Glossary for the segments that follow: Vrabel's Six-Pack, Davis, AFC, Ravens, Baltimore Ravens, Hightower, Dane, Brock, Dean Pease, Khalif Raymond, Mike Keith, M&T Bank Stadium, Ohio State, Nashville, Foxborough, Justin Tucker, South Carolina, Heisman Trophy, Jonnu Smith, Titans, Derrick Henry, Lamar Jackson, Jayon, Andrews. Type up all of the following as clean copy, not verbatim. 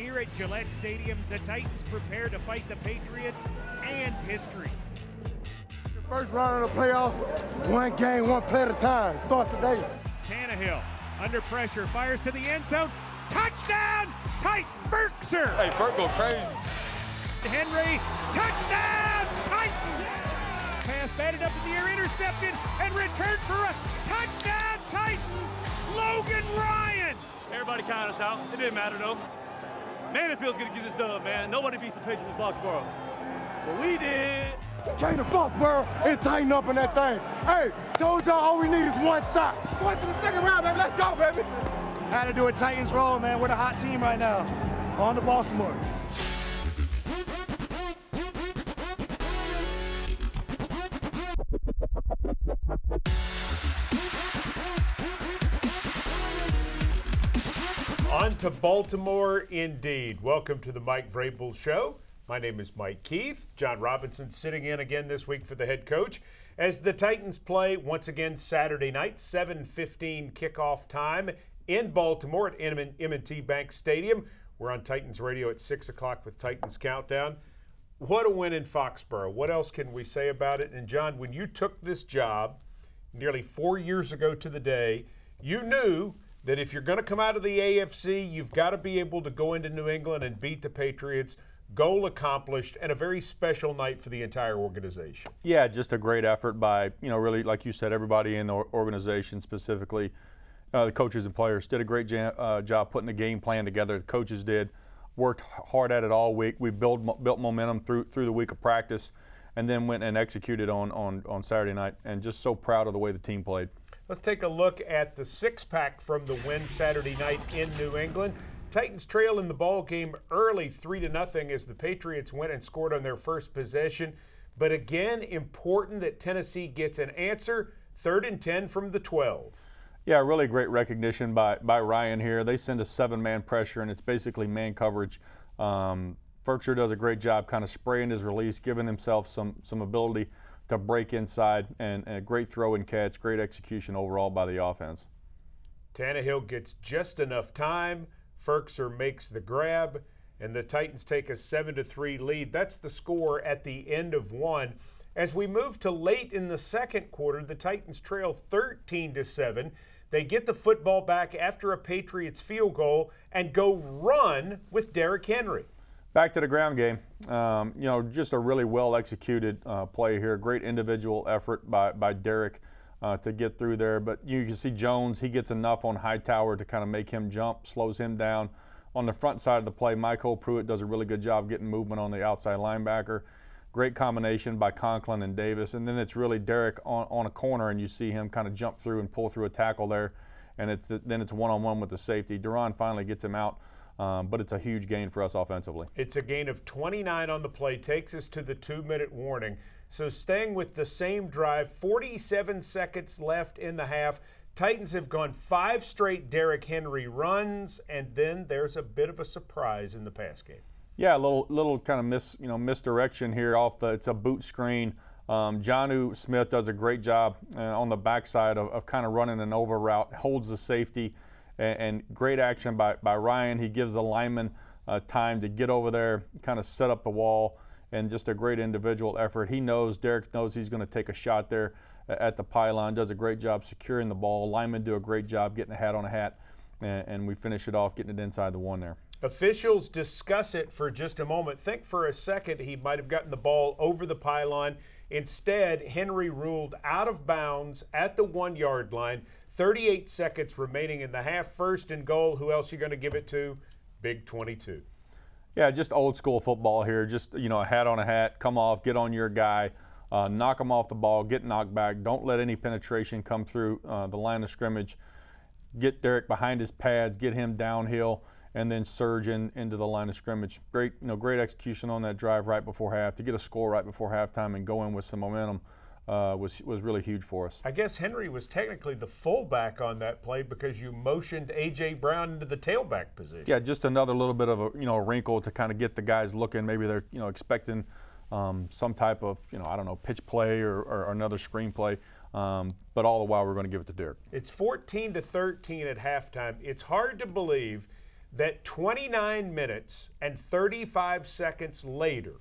Here at Gillette Stadium, the Titans prepare to fight the Patriots and history. The first round of the playoffs, one game, one play at a time. Starts today. Tannehill, under pressure, fires to the end zone. Touchdown, Titan Ferkser! Hey, Ferk go crazy. Henry, touchdown, Titans! Pass batted up in the air, intercepted, and returned for a touchdown, Titans, Logan Ryan! Everybody counted us out. It didn't matter, though. Man, it feels good to get this dub, man. Nobody beats the Patriots in Foxborough. But we did. We came to Foxborough and tightened up on that thing. Hey, told y'all all we need is one shot. Going to the second round, baby. Let's go, baby. How to do a Titans roll, man. We're the hot team right now. On to Baltimore. On to Baltimore, indeed. Welcome to the Mike Vrabel Show. My name is Mike Keith. John Robinson sitting in again this week for the head coach. As the Titans play once again Saturday night, 7:15 kickoff time in Baltimore at M&T Bank Stadium. We're on Titans Radio at 6 o'clock with Titans Countdown. What a win in Foxborough. What else can we say about it? And, John, when you took this job nearly 4 years ago to the day, you knew that if you're going to come out of the AFC, you've got to be able to go into New England and beat the Patriots. Goal accomplished, and a very special night for the entire organization. Yeah, just a great effort by, really, like you said, everybody in the organization, specifically the coaches and players, did a great job putting the game plan together. The coaches did, worked hard at it all week. We built momentum through the week of practice, and then went and executed on Saturday night. And just so proud of the way the team played. Let's take a look at the six-pack from the win Saturday night in New England. Titans trail in the ball game early 3-0 as the Patriots went and scored on their first possession. But again, important that Tennessee gets an answer, 3rd and 10 from the 12. Yeah, really great recognition by Ryan here. They send a 7-man pressure, and it's basically man coverage. Ferkser does a great job kind of spraying his release, giving himself some ability to break inside, and a great throw and catch, great execution overall by the offense. Tannehill gets just enough time. Ferkser makes the grab, and the Titans take a 7-3 lead. That's the score at the end of one. As we move to late in the second quarter, the Titans trail 13-7. They get the football back after a Patriots field goal and go run with Derrick Henry. Back to the ground game. Just a really well-executed play here. Great individual effort by Derrick to get through there. But you can see Jones, he gets enough on Hightower to kind of make him jump, slows him down. On the front side of the play, Michael Pruitt does a really good job getting movement on the outside linebacker. Great combination by Conklin and Davis. And then it's really Derrick on a corner, and you see him kind of jump through and pull through a tackle there. And then it's one-on-one with the safety. Duran finally gets him out. But it's a huge gain for us offensively. It's a gain of 29 on the play, takes us to the 2-minute warning. So staying with the same drive, 47 seconds left in the half. Titans have gone 5 straight Derrick Henry runs, and then there's a bit of a surprise in the pass game. Yeah, a little kind of misdirection here it's a boot screen. Jonnu Smith does a great job on the backside of kind of running an over route, holds the safety. And great action by Ryan. He gives the lineman time to get over there, kind of set up the wall, and just a great individual effort. Derrick knows he's going to take a shot there at the pylon, does a great job securing the ball. Linemen do a great job getting a hat on a hat, and we finish it off getting it inside the one there. Officials discuss it for just a moment. Think for a second he might have gotten the ball over the pylon. Instead, Henry ruled out of bounds at the 1-yard line. 38 seconds remaining in the half. 1st and goal. Who else are you going to give it to? Big 22. Yeah, just old school football here. Just, a hat on a hat. Come off. Get on your guy. Knock him off the ball. Get knocked back. Don't let any penetration come through the line of scrimmage. Get Derrick behind his pads. Get him downhill, and then surge into the line of scrimmage. Great, great execution on that drive right before half. To get a score right before halftime and go in with some momentum. Was really huge for us. I guess Henry was technically the fullback on that play because you motioned A.J. Brown into the tailback position. Yeah, just another little bit of a wrinkle to kind of get the guys looking. Maybe they're expecting some type of pitch play or another screen play. But all the while we're going to give it to Derrick. It's 14-13 at halftime. It's hard to believe that 29 minutes and 35 seconds later,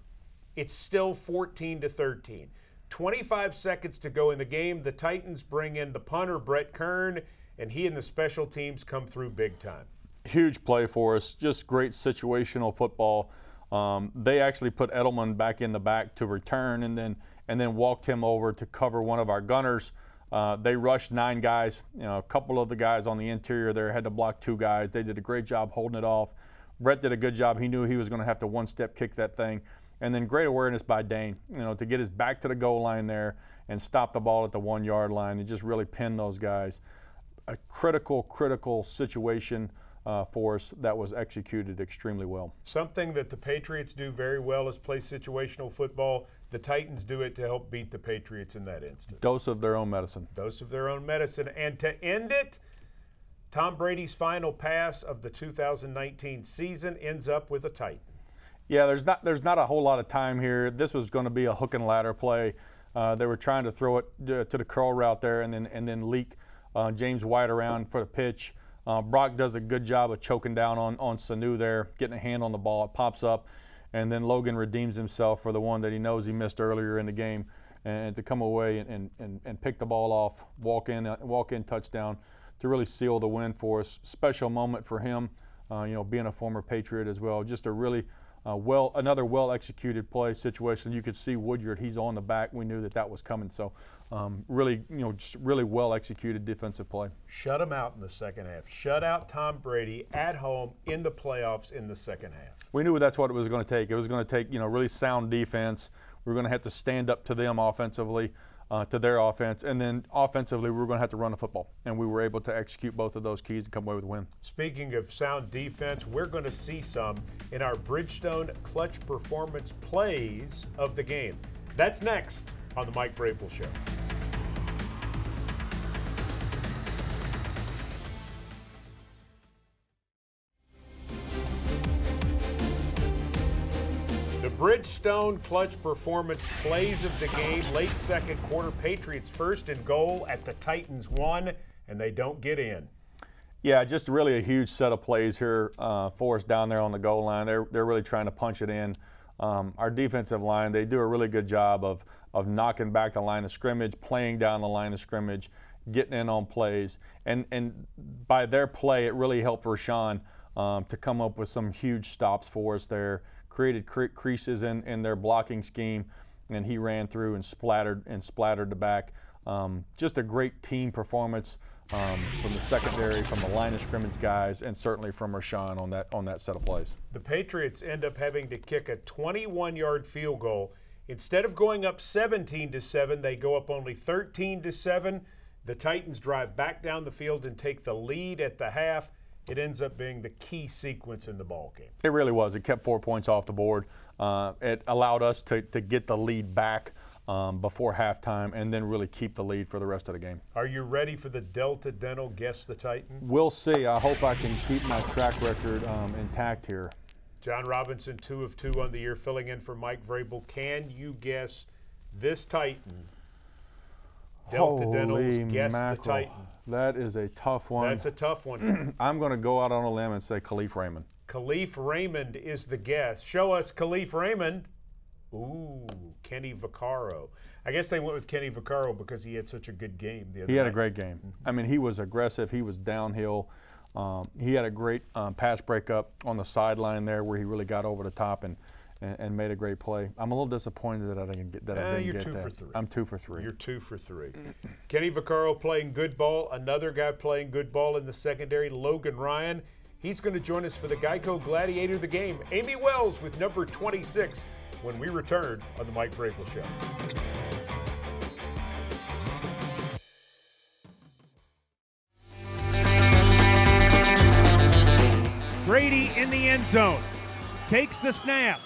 it's still 14-13. 25 seconds to go in the game. The Titans bring in the punter, Brett Kern, and he and the special teams come through big time. Huge play for us. Just great situational football. They actually put Edelman back in the back to return and then walked him over to cover one of our gunners. They rushed 9 guys. You know, a couple of the guys on the interior there had to block 2 guys. They did a great job holding it off. Brett did a good job. He knew he was going to have to one-step kick that thing. And then great awareness by Dane, you know, to get his back to the goal line there and stop the ball at the 1-yard line and just really pin those guys. A critical, critical situation for us that was executed extremely well. Something that the Patriots do very well is play situational football. The Titans do it to help beat the Patriots in that instance. Dose of their own medicine. Dose of their own medicine. And to end it, Tom Brady's final pass of the 2019 season ends up with a Titan. Yeah, there's not a whole lot of time here. This was going to be a hook and ladder play. They were trying to throw it to the curl route there and then leak James White around for the pitch. Brock does a good job of choking down on Sanu there, getting a hand on the ball. It pops up, and then Logan redeems himself for the one that he knows he missed earlier in the game, and to come away and pick the ball off, walk in touchdown to really seal the win for us. Special moment for him, you know, being a former Patriot as well. Just a really another well executed play situation. You could see Woodyard; he's on the back. We knew that was coming. So. Really, you know, just really well executed defensive play. Shut him out in the second half. Shut out Tom Brady at home in the playoffs in the second half. We knew that's what it was going to take. It was going to take, you know, really sound defense. We're going to have to stand up to them offensively, to their offense, and then offensively we're going to have to run the football. And we were able to execute both of those keys and come away with a win. Speaking of sound defense, we're going to see some in our Bridgestone clutch performance plays of the game. That's next on the Mike Vrabel Show. The Bridgestone clutch performance plays of the game. Late second quarter, Patriots first and goal at the Titans 1, and they don't get in. Yeah, just really a huge set of plays here for us down there on the goal line. They're really trying to punch it in. Our defensive line, they do a really good job of knocking back the line of scrimmage, playing down the line of scrimmage, getting in on plays. And by their play, it really helped Rashawn to come up with some huge stops for us there, created creases in their blocking scheme, and he ran through and splattered the back. Just a great team performance from the secondary, from the line of scrimmage guys, and certainly from Rashawn on that set of plays. The Patriots end up having to kick a 21-yard field goal. Instead of going up 17-7, they go up only 13-7. The Titans drive back down the field and take the lead at the half. It ends up being the key sequence in the ball game. It really was. It kept 4 points off the board. It allowed us to get the lead back before halftime and then really keep the lead for the rest of the game. Are you ready for the Delta Dental Guess the Titan? We'll see. I hope I can keep my track record intact here. John Robinson, 2 of 2 on the year, filling in for Mike Vrabel. Can you guess this Titan? Delta Dental's Guess the Titan. That is a tough one. That's a tough one. I'm going to go out on a limb and say Khalif Raymond. Khalif Raymond is the guess. Show us Khalif Raymond. Ooh, Kenny Vaccaro. I guess they went with Kenny Vaccaro because he had such a good game the other night. He had a great game. I mean, he was aggressive. He was downhill. He had a great pass breakup on the sideline there where he really got over the top and made a great play. I'm a little disappointed that I didn't get that. I'm 2 for 3. You're 2 for 3. Kenny Vaccaro playing good ball. Another guy playing good ball in the secondary, Logan Ryan. He's going to join us for the Geico Gladiator of the Game. Amy Wells with number 26 when we return on the Mike Vrabel Show. Brady in the end zone, takes the snap,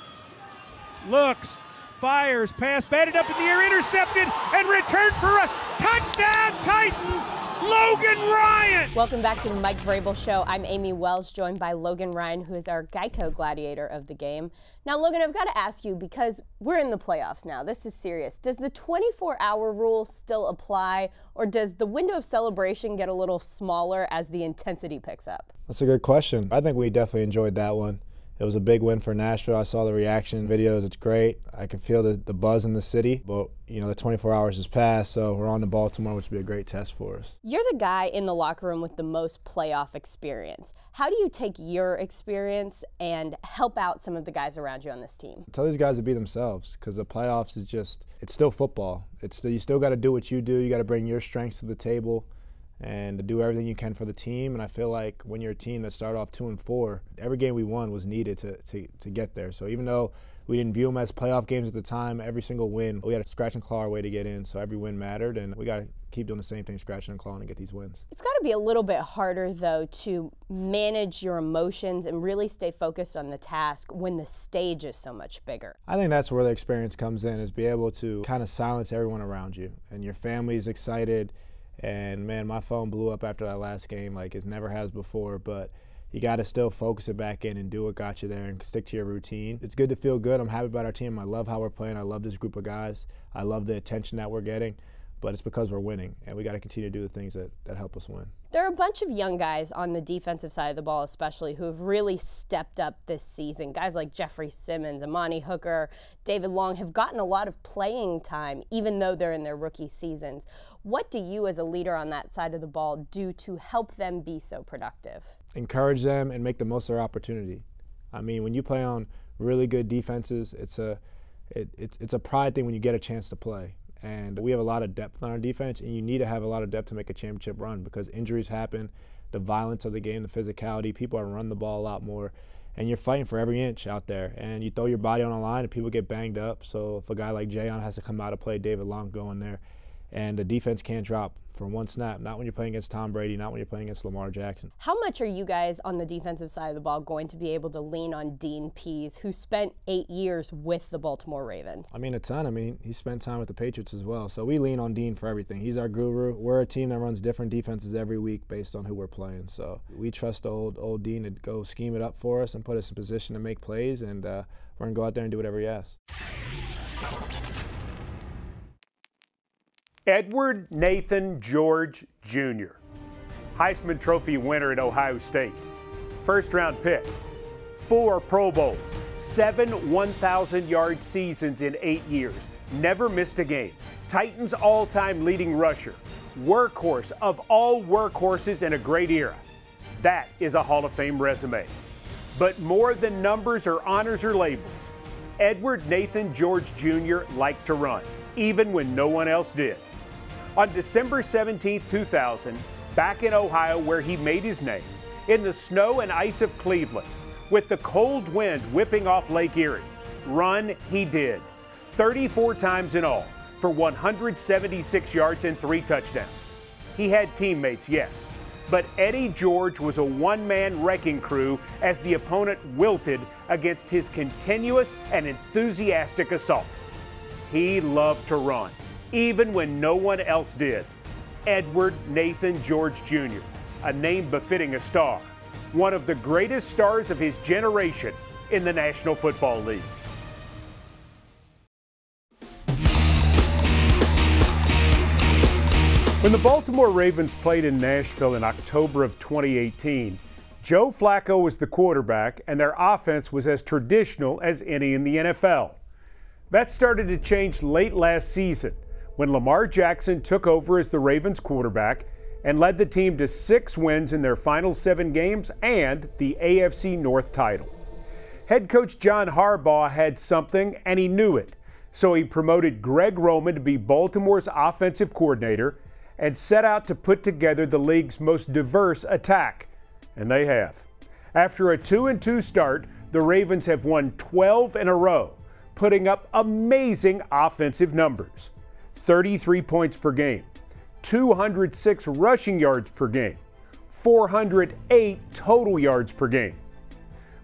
looks, fires, pass, batted up in the air, intercepted, and returned for a touchdown. Touchdown, Titans, Logan Ryan! Welcome back to the Mike Vrabel Show. I'm Amy Wells, joined by Logan Ryan, who is our Geico gladiator of the game. Now, Logan, I've got to ask you, because we're in the playoffs now. This is serious. Does the 24-hour rule still apply, or does the window of celebration get a little smaller as the intensity picks up? That's a good question. I think we definitely enjoyed that one. It was a big win for Nashville. I saw the reaction videos. It's great. I can feel the buzz in the city. But, you know, the 24 hours has passed, so we're on to Baltimore, which would be a great test for us. You're the guy in the locker room with the most playoff experience. How do you take your experience and help out some of the guys around you on this team? Tell these guys to be themselves, because the playoffs is just, it's still football. It's still, you still got to do what you do. You got to bring your strengths to the table and to do everything you can for the team. And I feel like when you're a team that started off 2-4, every game we won was needed to get there. So even though we didn't view them as playoff games at the time, every single win, we had to scratch and claw our way to get in. So every win mattered, and we got to keep doing the same thing, scratching and clawing, and get these wins. It's got to be a little bit harder, though, to manage your emotions and really stay focused on the task when the stage is so much bigger. I think that's where the experience comes in, is be able to kind of silence everyone around you, and your family's excited. And, man, my phone blew up after that last game like it never has before, but you got to still focus it back in and do what got you there and stick to your routine. It's good to feel good. I'm happy about our team. I love how we're playing. I love this group of guys. I love the attention that we're getting, but it's because we're winning, and we got to continue to do the things that help us win. There are a bunch of young guys on the defensive side of the ball, especially, who have really stepped up this season. Guys like Jeffrey Simmons, Imani Hooker, David Long have gotten a lot of playing time, even though they're in their rookie seasons. What do you, as a leader on that side of the ball, do to help them be so productive? Encourage them and make the most of their opportunity. I mean, when you play on really good defenses, it's a pride thing when you get a chance to play. And we have a lot of depth on our defense, and you need to have a lot of depth to make a championship run, because injuries happen, the violence of the game, the physicality, people are running the ball a lot more, and you're fighting for every inch out there. And you throw your body on the line, and people get banged up. So if a guy like Jayon has to come out and play, David Long going there, and the defense can't drop for one snap, not when you're playing against Tom Brady, not when you're playing against Lamar Jackson. How much are you guys on the defensive side of the ball going to be able to lean on Dean Pease, who spent 8 years with the Baltimore Ravens? I mean, a ton. I mean, he spent time with the Patriots as well. So we lean on Dean for everything. He's our guru. We're a team that runs different defenses every week based on who we're playing. So we trust old Dean to go scheme it up for us and put us in position to make plays, and we're going to go out there and do whatever he asks. Edward Nathan George, Jr., Heisman Trophy winner at Ohio State, first-round pick, 4 Pro Bowls, 7 1,000-yard seasons in 8 years, never missed a game, Titans all-time leading rusher, workhorse of all workhorses in a great era. That is a Hall of Fame resume. But more than numbers or honors or labels, Edward Nathan George, Jr. liked to run, even when no one else did. On December 17, 2000, back in Ohio, where he made his name, in the snow and ice of Cleveland, with the cold wind whipping off Lake Erie, run he did, 34 times in all, for 176 yards and 3 touchdowns. He had teammates, yes, but Eddie George was a one-man wrecking crew as the opponent wilted against his continuous and enthusiastic assault. He loved to run, even when no one else did. Edward Nathan George, Jr., a name befitting a star, one of the greatest stars of his generation in the National Football League. When the Baltimore Ravens played in Nashville in October of 2018, Joe Flacco was the quarterback, and their offense was as traditional as any in the NFL. That started to change late last season when Lamar Jackson took over as the Ravens quarterback and led the team to 6 wins in their final 7 games and the AFC North title. Head coach John Harbaugh had something, and he knew it, so he promoted Greg Roman to be Baltimore's offensive coordinator and set out to put together the league's most diverse attack, and they have. After a 2-2 start, the Ravens have won 12 in a row, putting up amazing offensive numbers. 33 points per game, 206 rushing yards per game, 408 total yards per game.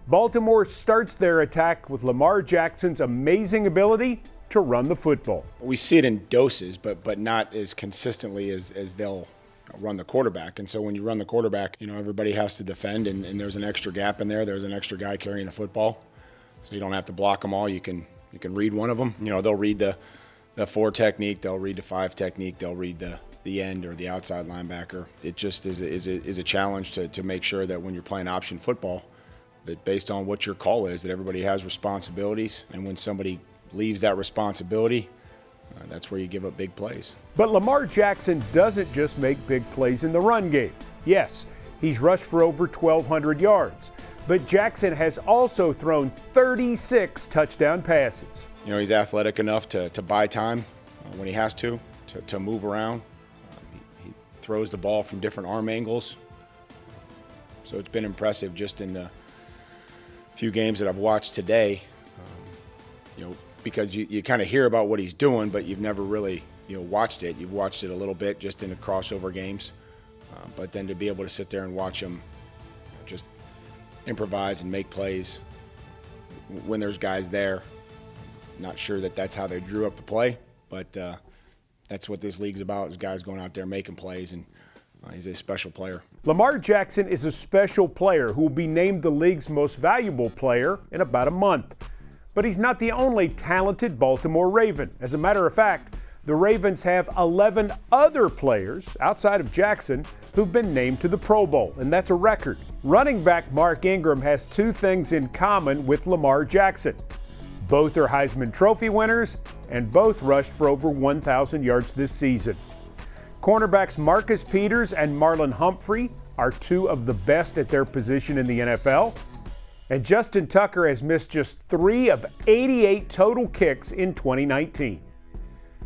Baltimore starts their attack with Lamar Jackson's amazing ability to run the football. We see it in doses, but not as consistently as they'll run the quarterback. And so when you run the quarterback, you know, everybody has to defend, and there's an extra gap in there. There's an extra guy carrying the football. So you don't have to block them all. You can read one of them. You know, they'll read the 4 technique, they'll read the 5 technique, they'll read the end or the outside linebacker. It just is a challenge to make sure that when you're playing option football, that based on what your call is, that everybody has responsibilities. And when somebody leaves that responsibility, that's where you give up big plays. But Lamar Jackson doesn't just make big plays in the run game. Yes, he's rushed for over 1,200 yards, but Jackson has also thrown 36 touchdown passes. You know, he's athletic enough to buy time when he has to move around. He throws the ball from different arm angles. So it's been impressive just in the few games that I've watched today, you know, because you kind of hear about what he's doing, but you've never really, you know, watched it. You've watched it a little bit just in the crossover games, but then to be able to sit there and watch him, you know, just improvise and make plays when there's guys there. Not sure that that's how they drew up the play, but that's what this league's about, is guys going out there making plays, and he's a special player. Lamar Jackson is a special player who will be named the league's most valuable player in about a month. But he's not the only talented Baltimore Raven. As a matter of fact, the Ravens have 11 other players outside of Jackson who've been named to the Pro Bowl, and that's a record. Running back Mark Ingram has 2 things in common with Lamar Jackson. Both are Heisman Trophy winners, and both rushed for over 1,000 yards this season. Cornerbacks Marcus Peters and Marlon Humphrey are 2 of the best at their position in the NFL. And Justin Tucker has missed just 3 of 88 total kicks in 2019.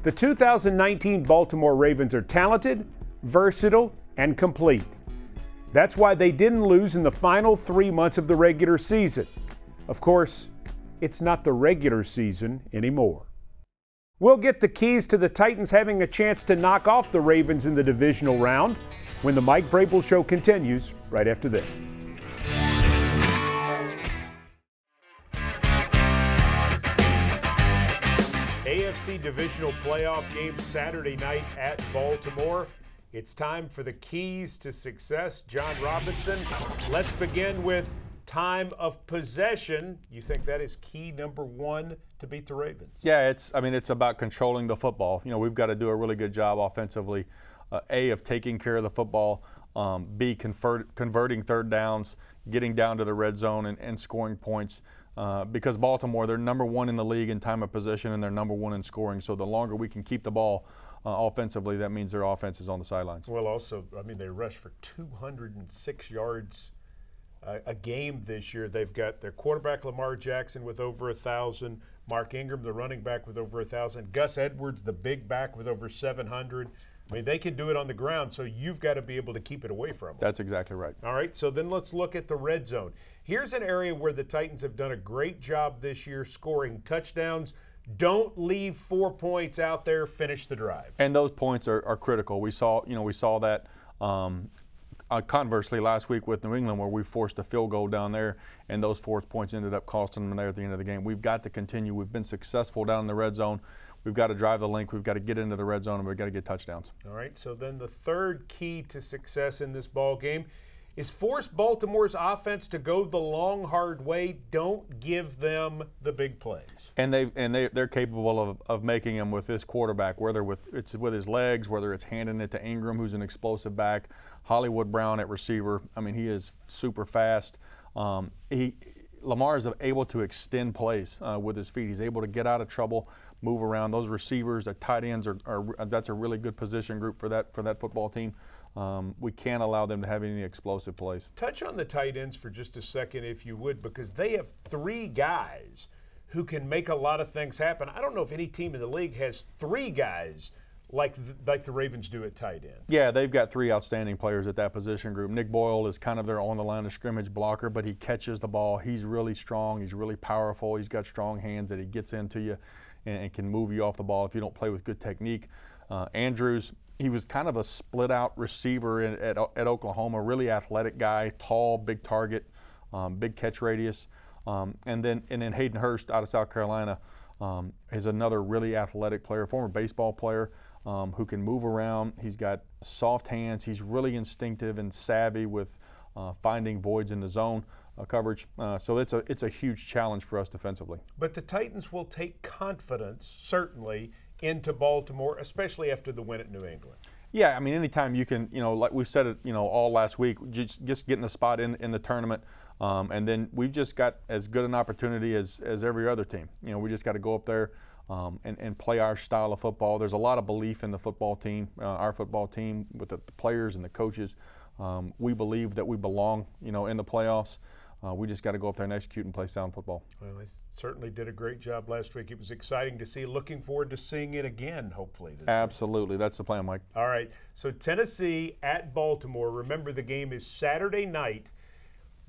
The 2019 Baltimore Ravens are talented, versatile, and complete. That's why they didn't lose in the final 3 months of the regular season. Of course, it's not the regular season anymore. We'll get the keys to the Titans having a chance to knock off the Ravens in the divisional round when the Mike Vrabel Show continues right after this. AFC Divisional Playoff game Saturday night at Baltimore. It's time for the keys to success. John Robinson, let's begin with time of possession. You think that is key number 1 to beat the Ravens? Yeah, it's about controlling the football. You know, we've got to do a really good job offensively, A, of taking care of the football, B, converting third downs, getting down to the red zone and scoring points. Because Baltimore, they're number 1 in the league in time of possession, and they're number 1 in scoring. So the longer we can keep the ball offensively, that means their offense is on the sidelines. Well, also, I mean, they rushed for 206 yards a game this year. They've got their quarterback Lamar Jackson with over 1,000, Mark Ingram, the running back, with over 1,000, Gus Edwards, the big back, with over 700. I mean, they can do it on the ground, so you've got to be able to keep it away from them. That's exactly right. All right, so then let's look at the red zone. Here's an area where the Titans have done a great job this year scoring touchdowns. Don't leave 4 points out there. Finish the drive. And those points are critical. We saw that. Conversely, last week with New England, where we forced a field goal down there, and those 4 points ended up costing them there at the end of the game. We've got to continue. We've been successful down in the red zone. We've got to drive the link. We've got to get into the red zone, and we've got to get touchdowns. All right, so then the third key to success in this ball game is force Baltimore's offense to go the long, hard way. Don't give them the big plays. And they're capable of making them with this quarterback, whether it's with his legs, whether it's handing it to Ingram, who's an explosive back, Hollywood Brown at receiver. I mean, he is super fast. Lamar is able to extend plays with his feet. He's able to get out of trouble, move around. Those receivers, the tight ends, that's a really good position group for that football team. We can't allow them to have any explosive plays. Touch on the tight ends for just a second, if you would, because they have 3 guys who can make a lot of things happen. I don't know if any team in the league has 3 guys like the Ravens do at tight end. Yeah, they've got 3 outstanding players at that position group. Nick Boyle is kind of their on-the-line-of-scrimmage blocker, but he catches the ball. He's really strong. He's really powerful. He's got strong hands that he gets into you and can move you off the ball if you don't play with good technique. Andrews, he was kind of a split-out receiver at Oklahoma, really athletic guy, tall, big target, big catch radius. And then Hayden Hurst out of South Carolina, He's another really athletic player, former baseball player who can move around. He's got soft hands. He's really instinctive and savvy with finding voids in the zone coverage. So it's a huge challenge for us defensively. But the Titans will take confidence, certainly, into Baltimore, especially after the win at New England. Yeah, I mean, anytime you can, you know, like we've said it, you know, all last week, just getting a spot in the tournament, and then we've just got as good an opportunity as every other team. You know, we just got to go up there and play our style of football. There's a lot of belief in the football team, our football team, with the players and the coaches. We believe that we belong, you know, in the playoffs. We just got to go up there and execute and play sound football. Well, they certainly did a great job last week. It was exciting to see. Looking forward to seeing it again, hopefully. Absolutely. Week. That's the plan, Mike. All right. So Tennessee at Baltimore. Remember, the game is Saturday night.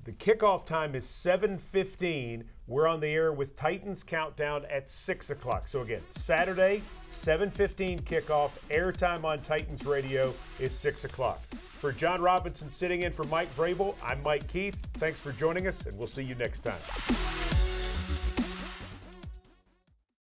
The kickoff time is 7:15. We're on the air with Titans Countdown at 6 o'clock. So, again, Saturday, 7:15 kickoff. Airtime on Titans Radio is 6 o'clock. For John Robinson sitting in for Mike Vrabel, I'm Mike Keith. Thanks for joining us, and we'll see you next time.